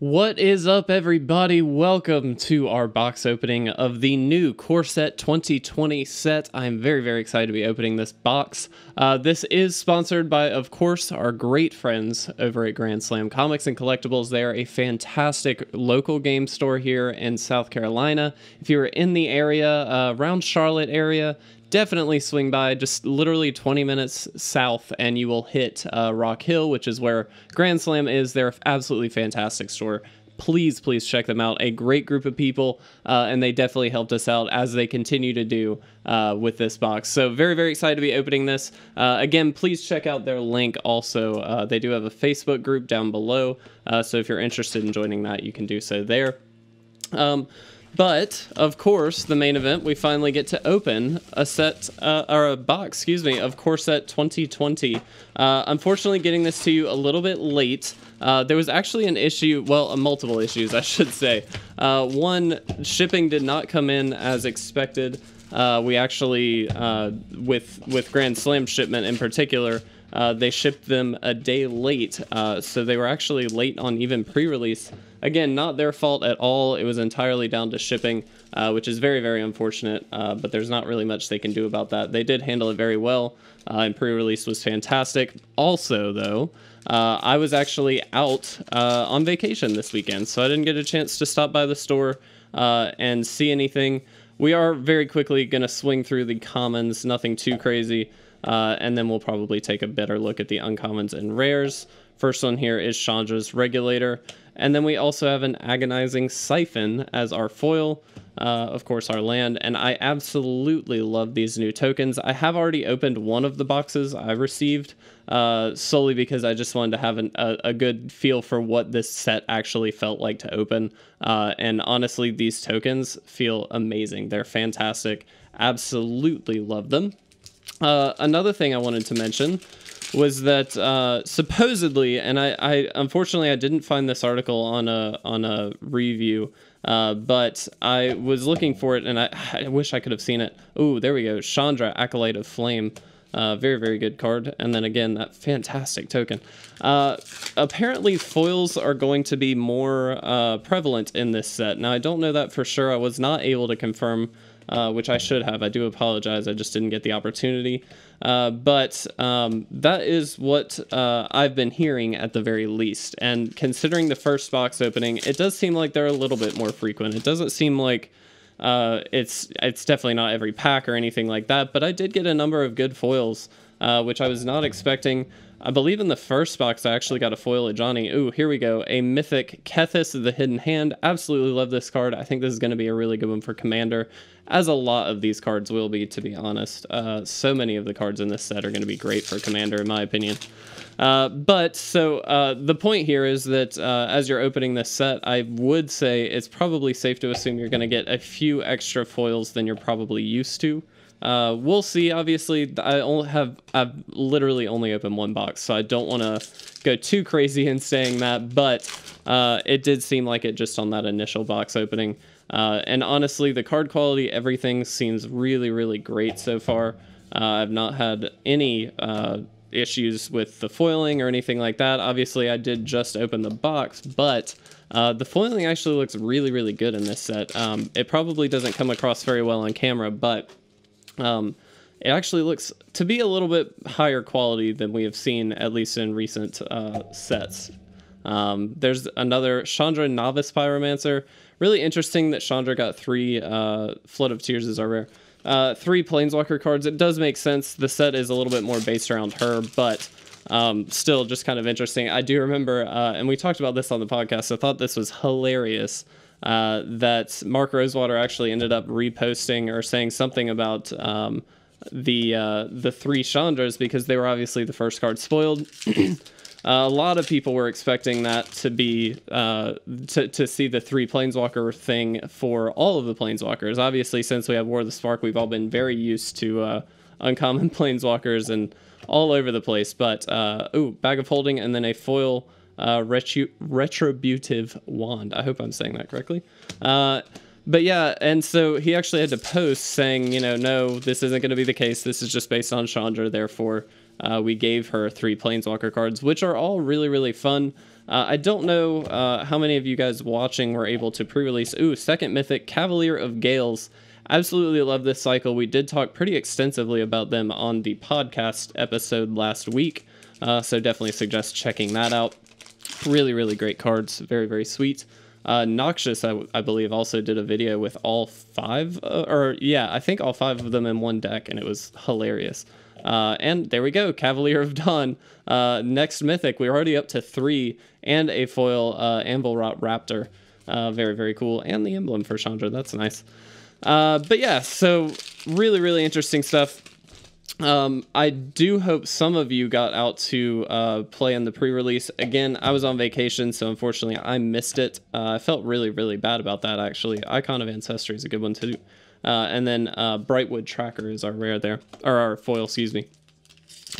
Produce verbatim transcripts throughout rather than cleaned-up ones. What is up, everybody? Welcome to our box opening of the new Core Set twenty twenty set. I'm very, very excited to be opening this box. Uh, this is sponsored by, of course, our great friends over at Grand Slam Comics and Collectibles. They are a fantastic local game store here in South Carolina. If you're in the area, uh, around Charlotte area, definitely swing by. Just literally twenty minutes south and you will hit uh, Rock Hill, which is where Grand Slam is. They're absolutely fantastic store. Please, please check them out. A great group of people, uh, and they definitely helped us out as they continue to do uh, with this box. So very, very excited to be opening this. Uh, again, please check out their link also. Uh, they do have a Facebook group down below, uh, so if you're interested in joining that, you can do so there. Um, But, of course, the main event, we finally get to open a set, uh, or a box, excuse me, of Core Set twenty twenty. Uh, unfortunately, getting this to you a little bit late. Uh, there was actually an issue, well, uh, multiple issues, I should say. Uh, one, shipping did not come in as expected. Uh, we actually, uh, with, with Grand Slam shipment in particular, Uh, they shipped them a day late, uh, so they were actually late on even pre-release. Again, not their fault at all. It was entirely down to shipping, uh, which is very, very unfortunate, uh, but there's not really much they can do about that. They did handle it very well, uh, and pre-release was fantastic. Also, though, uh, I was actually out uh, on vacation this weekend, so I didn't get a chance to stop by the store uh, and see anything. We are very quickly going to swing through the commons, nothing too crazy. Uh, and then we'll probably take a better look at the uncommons and rares. First one here is Chandra's Regulator. And then we also have an Agonizing Siphon as our foil. Uh, of course, our land. And I absolutely love these new tokens. I have already opened one of the boxes I received, uh, solely because I just wanted to have an, a, a good feel for what this set actually felt like to open. Uh, and honestly, these tokens feel amazing. They're fantastic. Absolutely love them. Uh, another thing I wanted to mention was that uh, supposedly, and I, I unfortunately I didn't find this article on a on a review, uh, but I was looking for it and I, I wish I could have seen it. Oh, there we go, Chandra, Acolyte of Flame, uh, very very good card, and then again that fantastic token. Uh, apparently foils are going to be more uh, prevalent in this set. Now I don't know that for sure. I was not able to confirm. Uh, which I should have. I do apologize. I just didn't get the opportunity. Uh, but um, that is what uh, I've been hearing at the very least. And considering the first box opening, it does seem like they're a little bit more frequent. It doesn't seem like uh, it's it's definitely not every pack or anything like that. But I did get a number of good foils, uh, which I was not expecting. I believe in the first box, I actually got a foil Ajani. Ooh, here we go. A mythic Kethys of the Hidden Hand. Absolutely love this card. I think this is going to be a really good one for Commander, as a lot of these cards will be, to be honest. Uh, so many of the cards in this set are going to be great for Commander, in my opinion. Uh, but, so, uh, the point here is that uh, as you're opening this set, I would say it's probably safe to assume you're going to get a few extra foils than you're probably used to. Uh, we'll see. Obviously, I only have I've literally only opened one box, so I don't want to go too crazy in saying that. But uh, it did seem like it just on that initial box opening. Uh, and honestly, the card quality, everything seems really, really great so far. Uh, I've not had any uh, issues with the foiling or anything like that. Obviously, I did just open the box, but uh, the foiling actually looks really, really good in this set. Um, it probably doesn't come across very well on camera, but Um, it actually looks to be a little bit higher quality than we have seen, at least in recent uh, sets. Um, there's another Chandra Novice Pyromancer. Really interesting that Chandra got three uh, Flood of Tears is our rare. Uh, three Planeswalker cards. It does make sense. The set is a little bit more based around her, but um, still just kind of interesting. I do remember, uh, and we talked about this on the podcast, so I thought this was hilarious. Uh, that Mark Rosewater actually ended up reposting or saying something about um, the uh, the three Chandras because they were obviously the first card spoiled. uh, a lot of people were expecting that to be uh, to to see the three Planeswalker thing for all of the Planeswalkers. Obviously, since we have War of the Spark, we've all been very used to uh, uncommon Planeswalkers and all over the place. But uh, ooh, Bag of Holding and then a foil. Uh, retru Retributive Wand. I hope I'm saying that correctly. Uh, but yeah, and so he actually had to post saying, you know, no, this isn't going to be the case. This is just based on Chandra. Therefore, uh, we gave her three Planeswalker cards, which are all really, really fun. Uh, I don't know uh, how many of you guys watching were able to pre-release. Ooh, second mythic, Cavalier of Gales. Absolutely love this cycle. We did talk pretty extensively about them on the podcast episode last week, uh, so definitely suggest checking that out. Really, really great cards. Very, very sweet. Uh, Noxious, I, I believe, also did a video with all five, uh, or yeah, I think all five of them in one deck, and it was hilarious. Uh, and there we go, Cavalier of Dawn. Uh, next mythic, we're already up to three, and a foil uh, Anvil Rot Raptor. Uh, very, very cool. And the emblem for Chandra, that's nice. Uh, but yeah, so really, really interesting stuff. Um, I do hope some of you got out to uh, play in the pre-release. Again, I was on vacation, so unfortunately I missed it. Uh, I felt really, really bad about that, actually. Icon of Ancestry is a good one, too. Uh, and then uh, Brightwood Tracker is our rare there, or our foil, excuse me.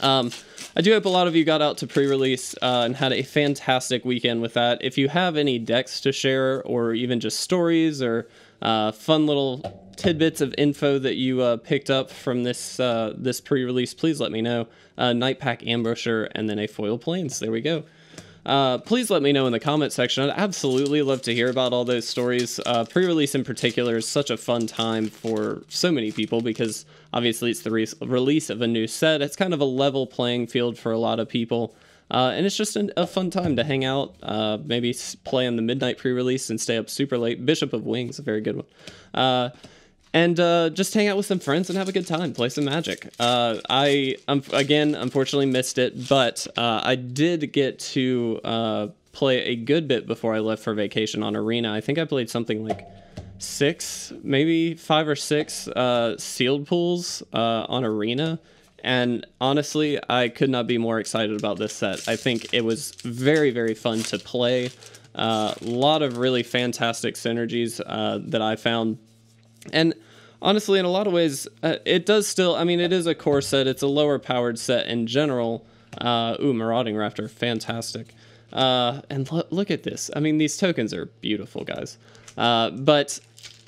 Um, I do hope a lot of you got out to pre-release uh, and had a fantastic weekend with that. If you have any decks to share, or even just stories, or uh, fun little tidbits of info that you uh, picked up from this uh, this pre-release, please let me know. Uh, Nightpack Ambusher, and then a foil Plains. There we go. Uh, please let me know in the comment section. I'd absolutely love to hear about all those stories. Uh, pre-release in particular is such a fun time for so many people, because obviously it's the re release of a new set. It's kind of a level playing field for a lot of people. Uh, and it's just an, a fun time to hang out, uh, maybe play in the midnight pre-release and stay up super late. Bishop of Wings, a very good one. Uh, And uh, just hang out with some friends and have a good time. Play some Magic. Uh, I, um, again, unfortunately missed it, but uh, I did get to uh, play a good bit before I left for vacation on Arena. I think I played something like six, maybe five or six uh, sealed pools uh, on Arena. And honestly, I could not be more excited about this set. I think it was very, very fun to play. A uh, lot of really fantastic synergies uh, that I found. And honestly, in a lot of ways, uh, it does still, I mean, it is a core set. It's a lower powered set in general. Uh, ooh, Marauding Raptor, fantastic. Uh, and lo look at this. I mean, these tokens are beautiful, guys. Uh, but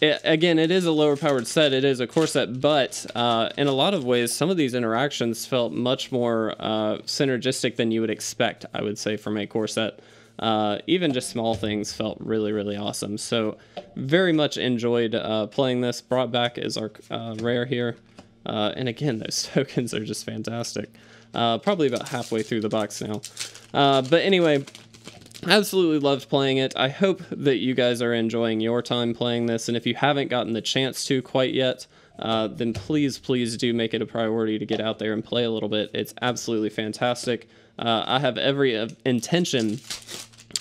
it, again, it is a lower powered set. It is a core set, but uh, in a lot of ways, some of these interactions felt much more uh, synergistic than you would expect, I would say, from a core set. Uh, even just small things felt really, really awesome. So very much enjoyed uh, playing this. Brought back is our uh, rare here. Uh, and again, those tokens are just fantastic. Uh, probably about halfway through the box now. Uh, but anyway, absolutely loved playing it. I hope that you guys are enjoying your time playing this. And if you haven't gotten the chance to quite yet, uh, then please, please do make it a priority to get out there and play a little bit. It's absolutely fantastic. Uh, I have every uh, intention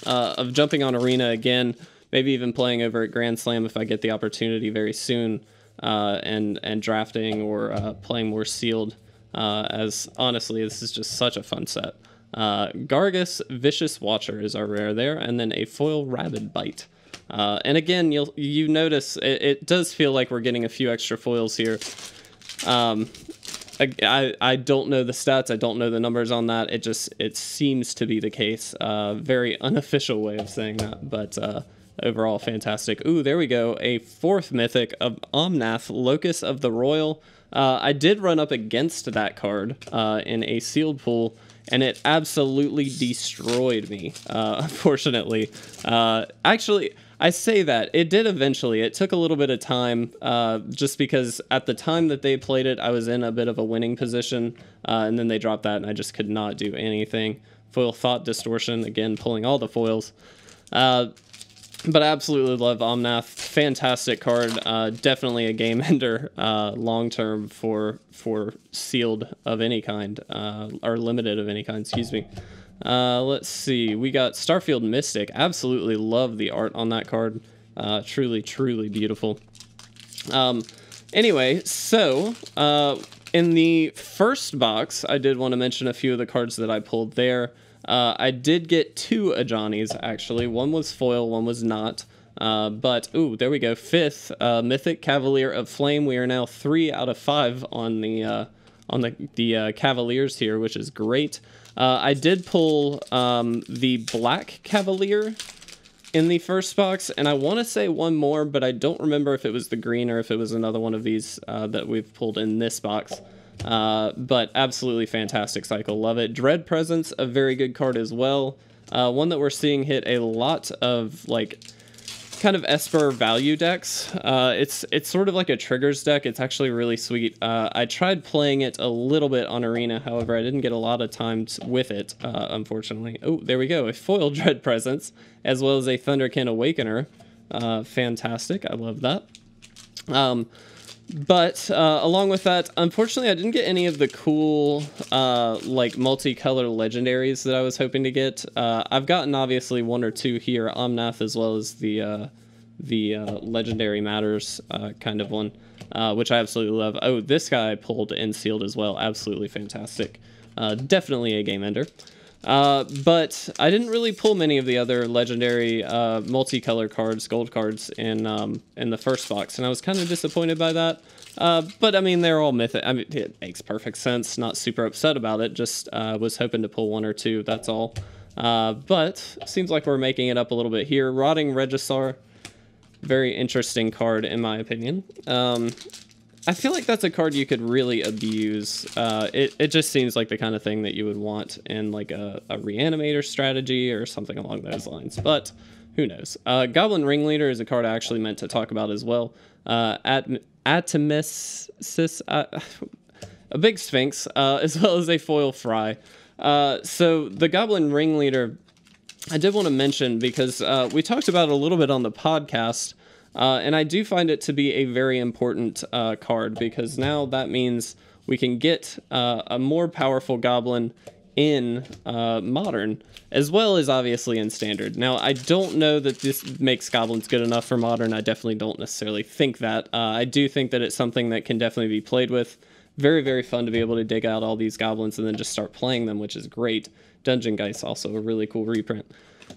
uh, of jumping on Arena again, maybe even playing over at Grand Slam if I get the opportunity very soon, uh, and and drafting or uh, playing more sealed, uh, as honestly, this is just such a fun set. Uh, Gargus, Vicious Watcher is our rare there, and then a foil Rabid Bite. Uh, and again, you'll you notice it, it does feel like we're getting a few extra foils here. Um, I, I don't know the stats. I don't know the numbers on that. It just, it seems to be the case. Uh, very unofficial way of saying that, but uh, overall fantastic. Ooh, there we go. A fourth mythic of Omnath, Locus of the Royal. Uh, I did run up against that card uh, in a sealed pool, and it absolutely destroyed me, uh, unfortunately. Uh, actually, I say that. It did eventually. It took a little bit of time, uh, just because at the time that they played it, I was in a bit of a winning position, uh, and then they dropped that, and I just could not do anything. Foil Thought Distortion, again, pulling all the foils. Uh, but I absolutely love Omnath. Fantastic card. Uh, definitely a game ender uh, long-term for, for sealed of any kind, uh, or limited of any kind, excuse me. Uh, let's see, we got Starfield Mystic. Absolutely love the art on that card. Uh, truly, truly beautiful. Um, anyway, so uh, in the first box, I did want to mention a few of the cards that I pulled there. Uh, I did get two Ajanis, actually. One was foil, one was not. Uh, but, ooh, there we go. Fifth, uh, Mythic Cavalier of Flame. We are now three out of five on the, uh, on the, the uh, Cavaliers here, which is great. Uh, I did pull um, the Black Cavalier in the first box, and I want to say one more, but I don't remember if it was the green or if it was another one of these uh, that we've pulled in this box. Uh, but absolutely fantastic cycle. Love it. Dread Presence, a very good card as well. Uh, one that we're seeing hit a lot of, like, kind of Esper value decks. Uh, it's it's sort of like a triggers deck. It's actually really sweet. Uh, I tried playing it a little bit on Arena, however, I didn't get a lot of time with it, uh, unfortunately. Oh, there we go. A foil Dread Presence, as well as a Thunderkin Awakener. Uh, fantastic. I love that. Um, but uh, along with that, unfortunately, I didn't get any of the cool, uh, like, multicolor legendaries that I was hoping to get. Uh, I've gotten, obviously, one or two here, Omnath, as well as the... Uh, the uh, Legendary Matters uh, kind of one, uh, which I absolutely love. Oh, this guy I pulled and sealed as well. Absolutely fantastic. Uh, definitely a game ender. Uh, but I didn't really pull many of the other legendary uh, multicolor cards, gold cards, in um, in the first box, and I was kind of disappointed by that. Uh, but I mean, they're all mythic. I mean, it makes perfect sense. Not super upset about it. Just uh, was hoping to pull one or two. That's all. Uh, but seems like we're making it up a little bit here. Rotting Regisar. Very interesting card, in my opinion. Um, I feel like that's a card you could really abuse. Uh, it, it just seems like the kind of thing that you would want in, like, a, a reanimator strategy or something along those lines. But who knows? Uh, Goblin Ringleader is a card I actually meant to talk about as well. Uh, At Atomisis, uh, a big Sphinx, uh, as well as a foil Fry. Uh, so the Goblin Ringleader... I did want to mention, because uh, we talked about it a little bit on the podcast, uh, and I do find it to be a very important uh, card, because now that means we can get uh, a more powerful Goblin in uh, Modern, as well as obviously in Standard. Now, I don't know that this makes Goblins good enough for Modern. I definitely don't necessarily think that. Uh, I do think that it's something that can definitely be played with. Very, very fun to be able to dig out all these Goblins and then just start playing them, which is great. Dungeon Geist, also a really cool reprint.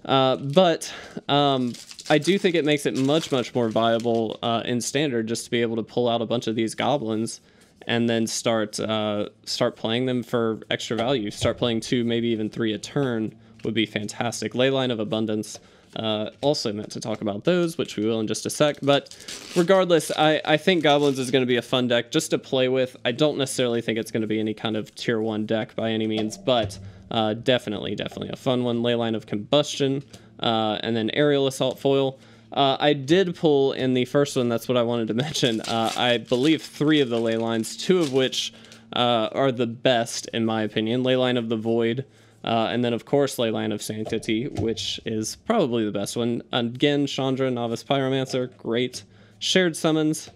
Uh, but um, I do think it makes it much, much more viable uh, in Standard just to be able to pull out a bunch of these Goblins and then start uh, start playing them for extra value. Start playing two, maybe even three a turn would be fantastic. Leyline of Abundance. Uh, also meant to talk about those, which we will in just a sec, but regardless, I, I think Goblins is going to be a fun deck just to play with. I don't necessarily think it's going to be any kind of tier one deck by any means, but uh, definitely, definitely a fun one. Leyline of Combustion, uh, and then Aerial Assault Foil. Uh, I did pull in the first one, that's what I wanted to mention, uh, I believe three of the ley lines, two of which uh, are the best, in my opinion. Leyline of the Void, Uh, and then, of course, Leyline of Sanctity, which is probably the best one. Again, Chandra, Novice Pyromancer, great. Shared Summons.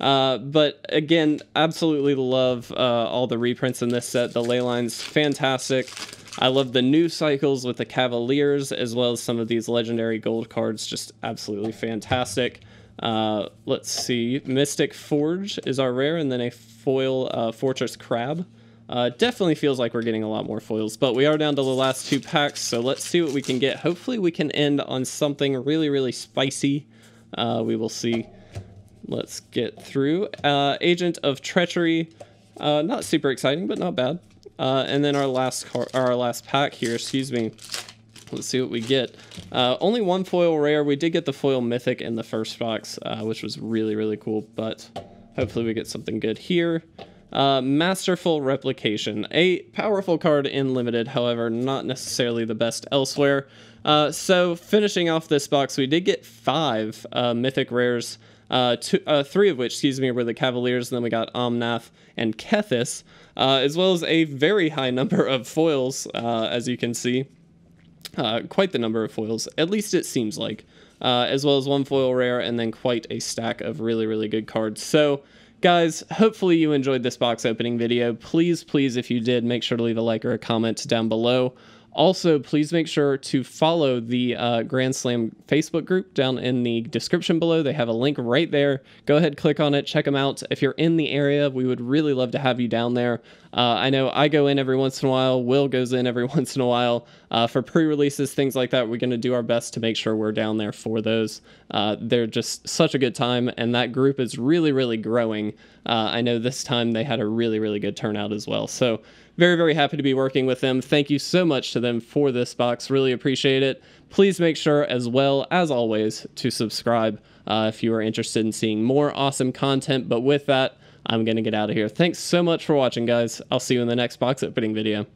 Uh, but, again, absolutely love uh, all the reprints in this set. The Leylines, fantastic. I love the new cycles with the Cavaliers, as well as some of these legendary gold cards. Just absolutely fantastic. Uh, let's see. Mystic Forge is our rare, and then a foil uh, Fortress Crab. Uh, definitely feels like we're getting a lot more foils, but we are down to the last two packs, so let's see what we can get. Hopefully we can end on something really, really spicy. Uh, we will see. Let's get through. Uh, Agent of Treachery, uh, not super exciting, but not bad. Uh, and then our last car our last pack here, excuse me. Let's see what we get. Uh, only one foil rare. We did get the foil Mythic in the first box, uh, which was really, really cool, but hopefully we get something good here. Uh, Masterful Replication, a powerful card in Limited, however, not necessarily the best elsewhere. Uh, so finishing off this box, we did get five uh, Mythic Rares, uh, two, uh, three of which, excuse me, were the Cavaliers, and then we got Omnath and Kethys, uh, as well as a very high number of foils, uh, as you can see. Uh, quite the number of foils, at least it seems like, uh, as well as one foil rare, and then quite a stack of really, really good cards. So... guys, hopefully you enjoyed this box opening video. Please, please, if you did, make sure to leave a like or a comment down below. Also, please make sure to follow the uh, Grand Slam Facebook group down in the description below. They have a link right there. Go ahead, click on it, check them out. If you're in the area, we would really love to have you down there. Uh, I know I go in every once in a while. Will goes in every once in a while. Uh, for pre-releases, things like that, we're going to do our best to make sure we're down there for those. Uh, they're just such a good time, and that group is really, really growing. Uh, I know this time they had a really, really good turnout as well. So very, very happy to be working with them. Thank you so much to them for this box. Really appreciate it. Please make sure, as well, as always, to subscribe uh, if you are interested in seeing more awesome content. But with that, I'm going to get out of here. Thanks so much for watching, guys. I'll see you in the next box opening video.